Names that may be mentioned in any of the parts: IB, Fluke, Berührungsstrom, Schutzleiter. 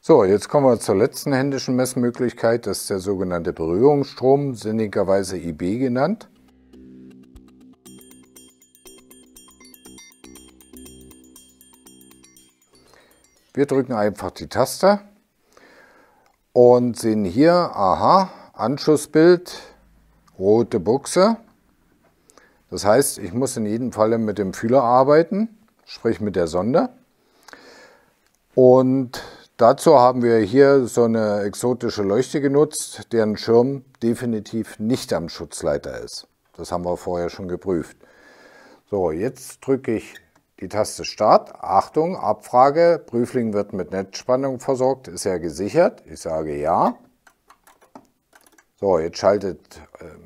So, jetzt kommen wir zur letzten händischen Messmöglichkeit. Das ist der sogenannte Berührungsstrom, sinnigerweise IB genannt. Wir drücken einfach die Taste und sehen hier, aha, Anschlussbild, rote Buchse. Das heißt, ich muss in jedem Falle mit dem Fühler arbeiten, sprich mit der Sonde. Und dazu haben wir hier so eine exotische Leuchte genutzt, deren Schirm definitiv nicht am Schutzleiter ist. Das haben wir vorher schon geprüft. So, jetzt drücke ich die Taste Start. Achtung, Abfrage, Prüfling wird mit Netzspannung versorgt, ist er gesichert? Ich sage ja. So, jetzt schaltet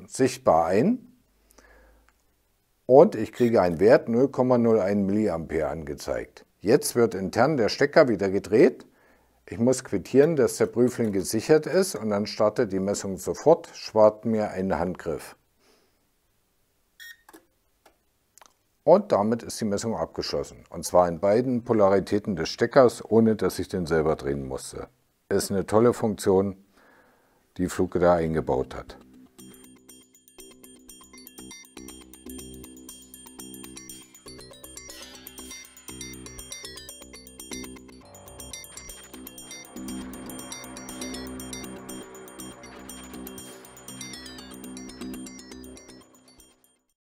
sichtbar ein und ich kriege einen Wert 0,01 mA angezeigt. Jetzt wird intern der Stecker wieder gedreht. Ich muss quittieren, dass der Prüfling gesichert ist und dann startet die Messung sofort, spart mir einen Handgriff. Und damit ist die Messung abgeschlossen. Und zwar in beiden Polaritäten des Steckers, ohne dass ich den selber drehen musste. Ist eine tolle Funktion, die Fluke da eingebaut hat.